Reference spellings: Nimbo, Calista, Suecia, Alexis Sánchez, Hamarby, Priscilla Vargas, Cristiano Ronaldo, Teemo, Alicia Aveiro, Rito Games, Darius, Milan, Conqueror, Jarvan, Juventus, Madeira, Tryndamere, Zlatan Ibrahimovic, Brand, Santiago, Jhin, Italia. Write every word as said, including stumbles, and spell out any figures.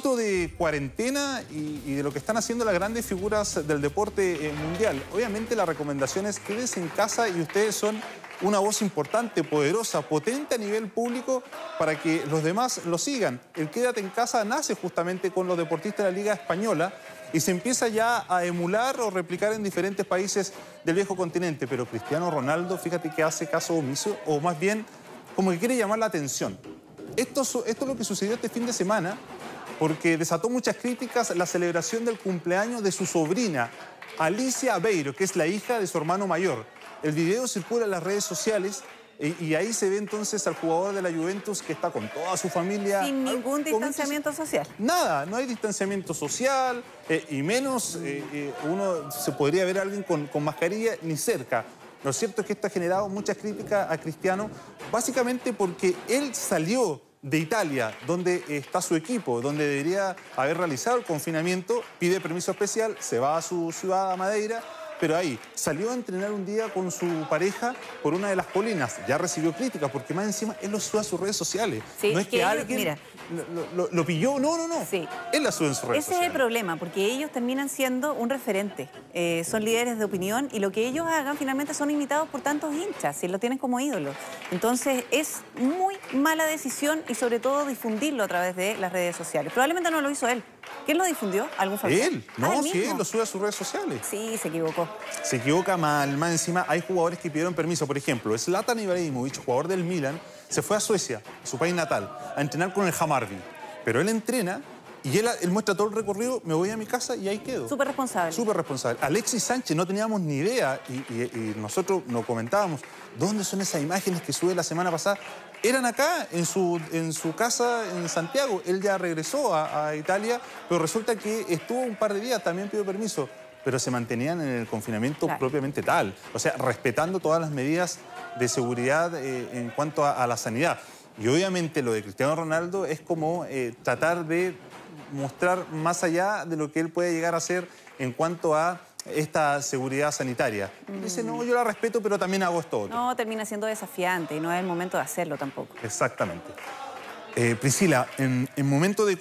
poquito de cuarentena y, y de lo que están haciendo las grandes figuras del deporte eh, mundial. Obviamente la recomendación es quédense en casa y ustedes son una voz importante, poderosa, potente a nivel público para que los demás lo sigan. El quédate en casa nace justamente con los deportistas de la Liga Española y se empieza ya a emular o replicar en diferentes países del viejo continente. Pero Cristiano Ronaldo, fíjate que hace caso omiso, o más bien como que quiere llamar la atención. Esto, esto es lo que sucedió este fin de semana, porque desató muchas críticas la celebración del cumpleaños de su sobrina, Alicia Aveiro, que es la hija de su hermano mayor. El video circula en las redes sociales y, y ahí se ve entonces al jugador de la Juventus que está con toda su familia. Sin ningún distanciamiento social. Nada, no hay distanciamiento social eh, y menos eh, eh, uno se podría ver a alguien con, con mascarilla ni cerca. Lo cierto es que esto ha generado muchas críticas a Cristiano, básicamente porque él salió de Italia, donde está su equipo, donde debería haber realizado el confinamiento, pide permiso especial, se va a su ciudad, a Madeira, pero ahí salió a entrenar un día con su pareja por una de las colinas. Ya recibió críticas, porque más encima él lo sube a sus redes sociales. Sí, no es que, que alguien mira, lo, lo, lo pilló, no, no, no. Sí. Él la sube en sus redes sociales. Ese es el problema, porque ellos terminan siendo un referente. Eh, son líderes de opinión y lo que ellos hagan finalmente son imitados por tantos hinchas y lo tienen como ídolos. Entonces es muy mala decisión y sobre todo difundirlo a través de las redes sociales. Probablemente no lo hizo él. ¿Quién lo difundió? ¿Algún familiar? Él, no, ah, ¿él sí, él lo sube a sus redes sociales. Sí, se equivocó. Se equivoca mal, más encima hay jugadores que pidieron permiso. Por ejemplo, Zlatan Ibrahimovic, jugador del Milan, se fue a Suecia, su país natal, a entrenar con el Hamarby. Pero él entrena y él, él muestra todo el recorrido, me voy a mi casa y ahí quedo. Súper responsable. Súper responsable. Alexis Sánchez, no teníamos ni idea, y, y, y nosotros nos comentábamos, ¿dónde son esas imágenes que sube la semana pasada? Eran acá, en su, en su casa en Santiago. Él ya regresó a, a Italia, pero resulta que estuvo un par de días, también pidió permiso, pero se mantenían en el confinamiento claro. propiamente tal. O sea, respetando todas las medidas de seguridad eh, en cuanto a, a la sanidad. Y obviamente lo de Cristiano Ronaldo es como eh, tratar de mostrar más allá de lo que él puede llegar a hacer en cuanto a esta seguridad sanitaria. Mm. Dice, no, yo la respeto, pero también hago esto otro. No, termina siendo desafiante y no es el momento de hacerlo tampoco. Exactamente. Eh, Priscila, en, en momento de...